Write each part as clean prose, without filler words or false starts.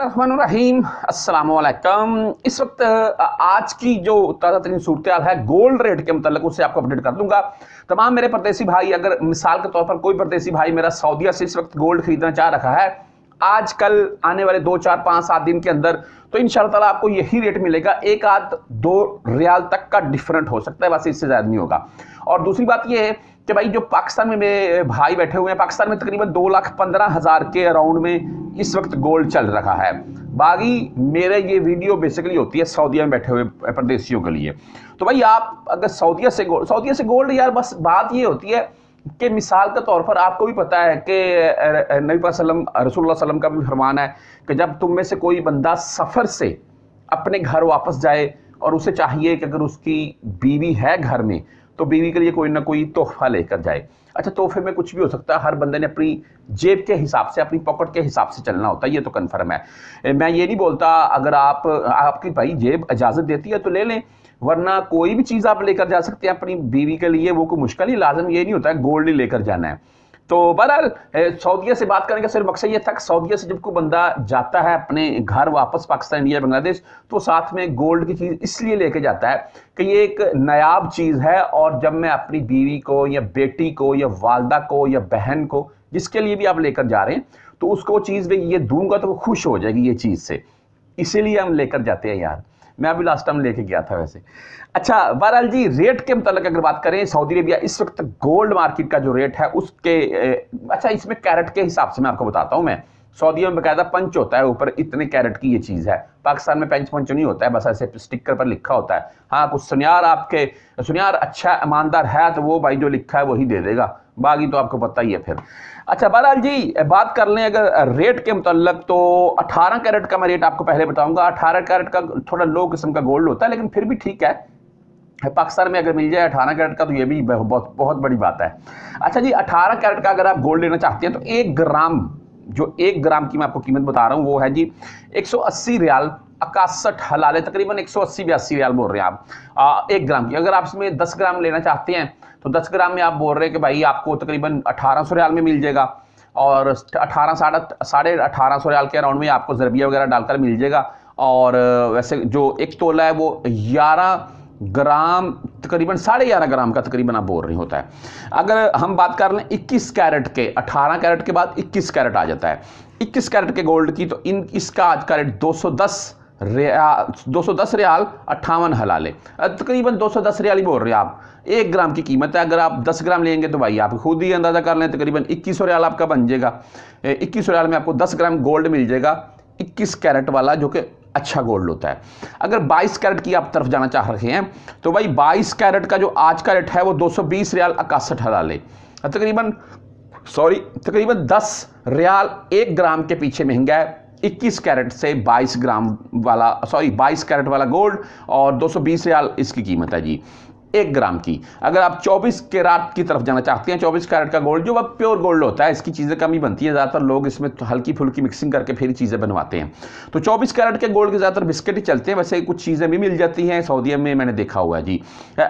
अस्सलामुअलैकुम। इस वक्त आज की जो ताज़ा तरीन सूरत है गोल्ड रेट के मतलब उससे आपको अपडेट कर दूंगा। तमाम मेरे परदेसी भाई, अगर मिसाल के तौर पर कोई परदेसी भाई मेरा सऊदीया से इस वक्त गोल्ड खरीदना चाह रहा है आज कल आने वाले 2, 4, 5, 7 दिन के अंदर, तो इंशाअल्लाह ताला आपको यही रेट मिलेगा। 1-2 रियाल तक का डिफरेंट हो सकता है, बस इससे ज़्यादा नहीं होगा। और दूसरी बात यह है कि भाई जो पाकिस्तान में मेरे भाई बैठे हुए हैं, पाकिस्तान में तकरीबन 2,15,000 के अराउंड में इस वक्त गोल्ड चल रहा है। बाकी मेरे ये वीडियो बेसिकली होती है सऊदीया में बैठे हुए परदेशियों के लिए। तो भाई आप अगर सऊदीया से गोल्ड यार, बस बात ये होती है कि मिसाल के तौर पर आपको भी पता है कि नबी पाक रसूलुल्लाह सल्लम का भी फरमान है कि जब तुम में से कोई बंदा सफ़र से अपने घर वापस जाए और उसे चाहिए कि अगर उसकी बीवी है घर में तो बीवी के लिए कोई ना कोई तोहफा लेकर जाए। अच्छा, तोहफे में कुछ भी हो सकता है, हर बंदे ने अपनी जेब के हिसाब से, अपनी पॉकेट के हिसाब से चलना होता है, ये तो कन्फर्म है। मैं ये नहीं बोलता अगर आपकी भाई जेब इजाज़त देती है तो ले लें, वरना कोई भी चीज़ आप लेकर जा सकते हैं अपनी बीवी के लिए, वो कोई मुश्किल ही लाजम ये नहीं होता है गोल्ड ही लेकर जाना है। तो बहरहाल सऊदीया से बात करने का सिर्फ मकसद ये था कि सऊदीया से जब कोई बंदा जाता है अपने घर वापस पाकिस्तान, इंडिया, बांग्लादेश, तो साथ में गोल्ड की चीज़ इसलिए लेके जाता है कि ये एक नायाब चीज़ है। और जब मैं अपनी बीवी को या बेटी को या वालदा को या बहन को, जिसके लिए भी आप लेकर जा रहे हैं, तो उसको चीज़ में ये दूंगा तो वो खुश हो जाएगी ये चीज़ से, इसीलिए हम लेकर जाते हैं यार। मैं अभी लास्ट टाइम लेके गया था वैसे। अच्छा, बहरहाल जी रेट के मुताबिक अगर बात करें, सऊदी अरेबिया इस वक्त गोल्ड मार्केट का जो रेट है उसके अच्छा इसमें कैरेट के हिसाब से मैं आपको बताता हूँ। मैं सऊदी में बकायदा पंच होता है ऊपर, इतने कैरेट की ये चीज़ है। पाकिस्तान में पंच नहीं होता है, बस ऐसे स्टिकर पर लिखा होता है। हाँ, कुछ सुनियार आपके सुनियार अच्छा ईमानदार है तो वो भाई जो लिखा है वही दे देगा, बाकी तो आपको पता ही है फिर। अच्छा, बहरहाल जी बात कर लें अगर रेट के मुतल्लक, तो 18 कैरेट का मैं रेट आपको पहले बताऊंगा। 18 कैरेट का थोड़ा लो किस्म का गोल्ड होता है, लेकिन फिर भी ठीक है। पाकिस्तान में अगर मिल जाए 18 कैरेट का तो ये भी बहुत बहुत बड़ी बात है। अच्छा जी, 18 कैरेट का अगर आप गोल्ड लेना चाहते हैं तो 1 ग्राम, जो 1 ग्राम की मैं आपको कीमत बता रहा हूँ वो है जी 180 रियाल, 61 हलाल है, तकरीबन 180-82 रियाल बोल रहे हैं आप 1 ग्राम की। अगर आप इसमें 10 ग्राम लेना चाहते हैं तो 10 ग्राम में आप बोल रहे हैं कि भाई आपको तकरीबन 1800 रियाल में मिल जाएगा, और 1800-1850 रियाल के अराउंड में आपको जरबिया वगैरह डालकर मिल जाएगा। और वैसे जो 1 तोला है वो 11 ग्राम, तकरीबन 11.5 ग्राम का तकरीबन आप बोल रही होता है। अगर हम बात कर लें 21 कैरेट के, 18 कैरेट के बाद 21 कैरेट आ जाता है, 21 कैरेट के गोल्ड की, तो इन इसका आज का रेट 210 रियाल 58 हलाले, तकरीबन 210 रियाल ही बोल रहे हैं आप। 1 ग्राम की कीमत है, अगर आप 10 ग्राम लेंगे तो भाई आप खुद ही अंदाज़ा कर लें तकरीबन 2100 रियाल आपका बन जाएगा। 2100 रियाल में आपको 10 ग्राम गोल्ड मिल जाएगा, 21 कैरेट वाला जो कि अच्छा गोल्ड होता है। अगर 22 कैरेट की आप तरफ जाना चाह रहे हैं तो भाई 22 कैरेट का जो आज का रेट है वो 220 रियाल 61 हलाले, तकरीबन 10 रियाल 1 ग्राम के पीछे महंगा है 21 कैरेट से 22 कैरेट वाला गोल्ड, और 220 रियाल इसकी कीमत है जी 1 ग्राम की। अगर आप 24 कैरेट की तरफ जाना चाहते हैं, 24 कैरेट का गोल्ड जो अब प्योर गोल्ड होता है, इसकी चीज़ें कम ही बनती है, ज़्यादातर लोग इसमें हल्की फुल्की मिक्सिंग करके फिर चीज़ें बनवाते हैं। तो 24 कैरेट के गोल्ड के ज़्यादातर बिस्किट ही चलते हैं, वैसे कुछ चीज़ें भी मिल जाती हैं सऊदी में, मैंने देखा हुआ है जी।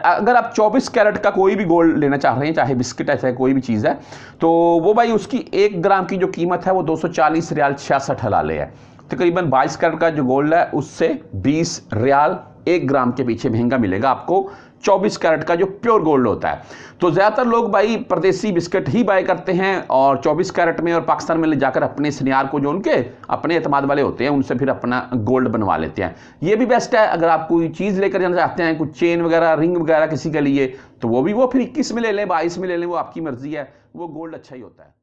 अगर आप 24 कैरेट का कोई भी गोल्ड लेना चाह रहे हैं, चाहे बिस्किट है चाहे कोई भी चीज़ है, तो वो भाई उसकी 1 ग्राम की जो कीमत है वो 240 रियाल 66 हलाले है, तकरीबन 22 कैरेट का जो गोल्ड है उससे 20 रियाल 1 ग्राम के पीछे महंगा मिलेगा आपको 24 कैरेट का जो प्योर गोल्ड होता है। तो ज़्यादातर लोग भाई परदेसी बिस्किट ही बाय करते हैं, और 24 कैरेट में और पाकिस्तान में ले जाकर अपने सुनियार को जो उनके अपने एतमाद वाले होते हैं उनसे फिर अपना गोल्ड बनवा लेते हैं, ये भी बेस्ट है। अगर आप कोई चीज़ लेकर जाना चाहते हैं, कुछ चेन वगैरह रिंग वगैरह किसी के लिए, तो वो फिर 21 में ले लें, 22 में ले लें, वो आपकी मर्ज़ी है, वो गोल्ड अच्छा ही होता है।